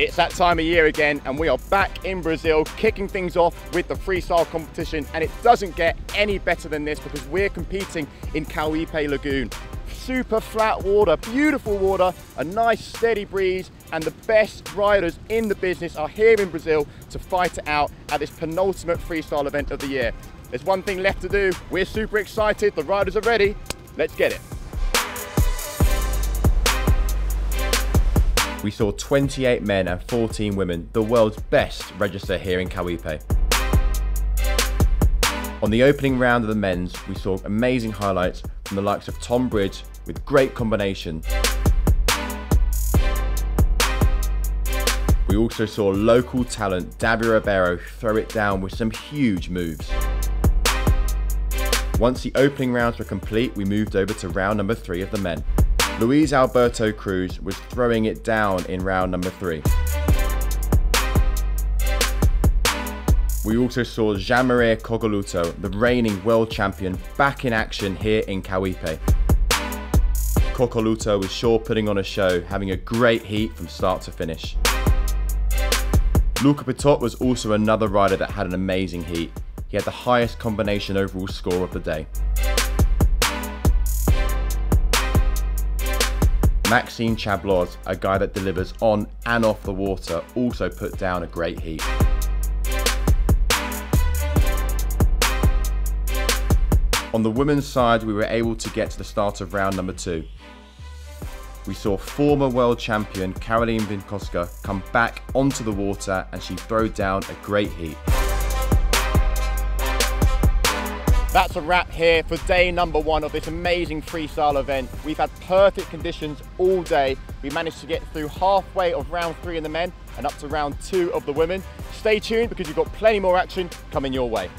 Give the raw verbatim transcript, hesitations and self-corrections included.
It's that time of year again, and we are back in Brazil, kicking things off with the freestyle competition, and it doesn't get any better than this because we're competing in Cauipe Lagoon. Super flat water, beautiful water, a nice steady breeze, and the best riders in the business are here in Brazil to fight it out at this penultimate freestyle event of the year. There's one thing left to do. We're super excited, the riders are ready. Let's get it. We saw twenty-eight men and fourteen women, the world's best, register here in Cauipe. On the opening round of the men's, we saw amazing highlights from the likes of Tom Bridge with great combination. We also saw local talent Davi Rivero throw it down with some huge moves. Once the opening rounds were complete, we moved over to round number three of the men. Luis Alberto Cruz was throwing it down in round number three. We also saw Gianmaria Coccoluto, the reigning world champion, back in action here in Cauipe. Coccoluto was sure putting on a show, having a great heat from start to finish. Luca Petot was also another rider that had an amazing heat. He had the highest combination overall score of the day. Maxine Chabloz, a guy that delivers on and off the water, also put down a great heat. On the women's side, we were able to get to the start of round number two. We saw former world champion Karoline Vinkowska come back onto the water and she throwed down a great heat. That's a wrap here for day number one of this amazing freestyle event. We've had perfect conditions all day. We managed to get through halfway of round three in the men and up to round two of the women. Stay tuned because you've got plenty more action coming your way.